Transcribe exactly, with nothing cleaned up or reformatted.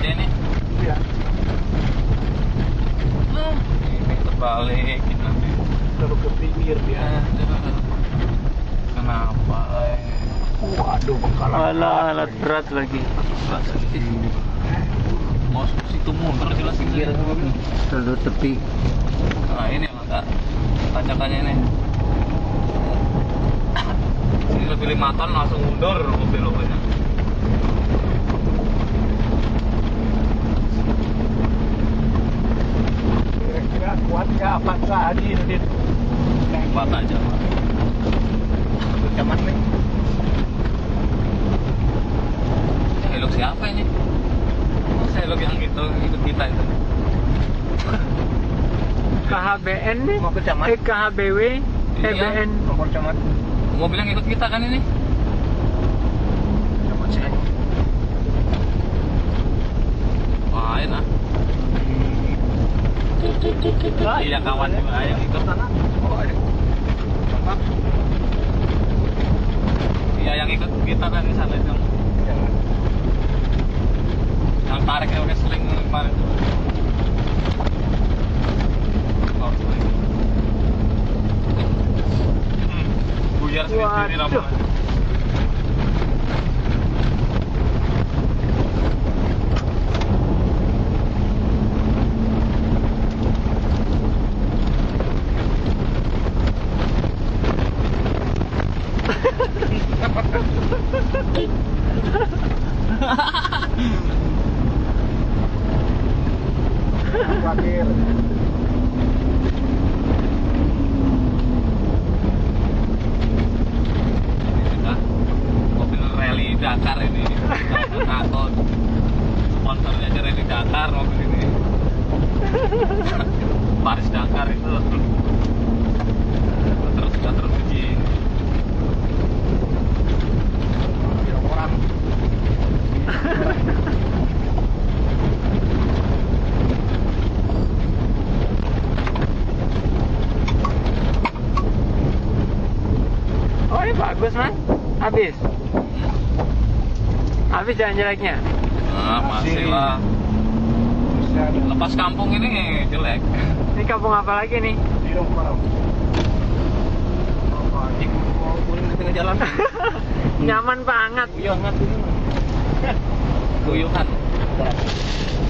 deh nih. Iya. Ah, ini terbalik gitu nih. Terlalu ke pinggir dia. Ah, kenapa? Waduh, bengkalan. Alah, alat berat lagi. Mau situ mundur jelas pinggir. Terlalu tepi. Nah, ini maka tanjakannya ini. Lebih lima ton langsung mundur mobil-mobilnya. Kira-kira kuat nggak apa saja ini? Kuat aja pak. Cuman nih. Helok siapa ini? Oh, helok yang itu ikut kita itu. K H B N nih? Mau ke camat? Eh K H B W, K H B N. Nomor camat. Mobil yang ikut kita kan ini? Main ah. Iya kawan juga yang ikut sana. Iya yang ikut kita kan di sana itu. Yang tariknya udah sling kemarin tuh. Biar sendiri lama. Dakar ini, Dakar, sponsornya aja Rally Dakar mobil ini, Paris Dakar itu, terus sudah terus uji. Orang. Oh ini bagus man, habis. Habis jalan jeleknya? Nah, masih lah. Lepas kampung ini jelek. Ini kampung apa lagi nih? Di Rokok. Mau pulang di tengah jalan. Nyaman banget. Iya, hangat. Guyuhan.